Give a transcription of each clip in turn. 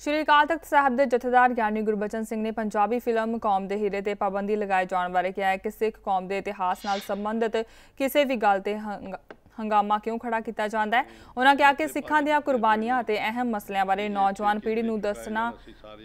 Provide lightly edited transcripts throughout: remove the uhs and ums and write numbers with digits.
श्री अकाल तख्त साहब के जथेदार ज्ञानी गुरबचन सिंह ने पंजाबी फिल्म कौम दे हीरे ते पाबंदी लगाए जाने बारे कहा है कि सिख कौम के इतिहास नाल संबंधित किसी भी गल ते हंगामा क्यों खड़ा किया जाता है। उन्होंने कहा कि सिखों दी कुर्बानियां ते अहम मसलों बारे नौजवान पीढ़ी को दसना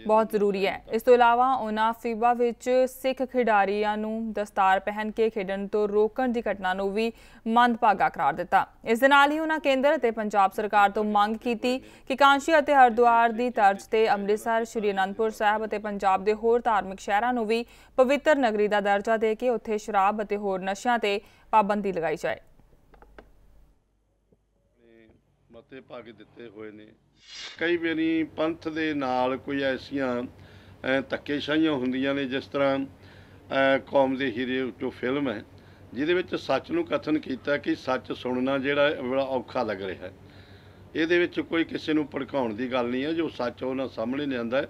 बहुत जरूरी है। इस तो इलावा उन्होंने फीबा विच सिख खिडारियां नूं दस्तार पहन के खेडण तो रोकण की घटना नूं भी मंदभागा करार दिता। इस दे नाल ही उन्होंने केंद्र ते पंजाब सरकार तो मंग कीती कि कांशी अते हरिद्वार की तर्ज ते अमृतसर, श्री आनंदपुर साहब अते पंजाब के होर धार्मिक शहरों को भी पवित्र नगरी का दर्जा दे के उत्थे शराब अते होर नशियां ते पाबंदी लगाई जाए। मते पा के दिते हुए ने कई बारी पंथ दे नाल कोई ऐसिया धक्केशाहियां हुंदियां ने, जिस तरह कौम दे हीरे जो फिल्म है जिहदे विच सच नूं कथन कीता कि सच सुनना जिहड़ा बड़ा औखा लग रहा है। इहदे विच कोई किसी नूं भड़काउण दी गल नहीं है, जो सच उहनां सामने लिआंदा है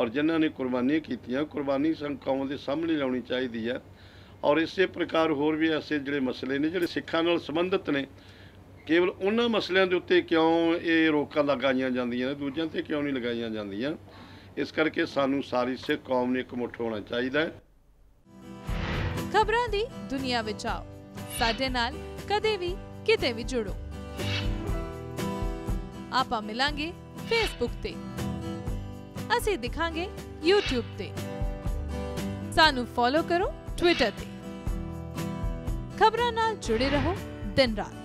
और जिन्हां ने कुर्बानियां कीतियां कुर्बानी कौम दे सामने लाउणी चाहीदी है। और इसे प्रकार होर भी ऐसे जिहड़े मसले ने जिहड़े सिखां नाल संबंधित ने, केवल उन्हां मसलों के उत्ते क्यों ये रोकां लगाई जांदियां ने, दूजियां ते क्यों नहीं लगाई जांदियां। इस करके सानू सारी सिख कौम ने इकमुठ होना चाहिए। खबरां दी दुनिया विच आओ, साडे नाल कदे भी किते भी जुड़ो। आपां मिलांगे फेसबुक ते, असीं दिखांगे यूट्यूब ते, सानू फॉलो करो ट्विटर ते। खबरां नाल जुड़े रहो दिन रात।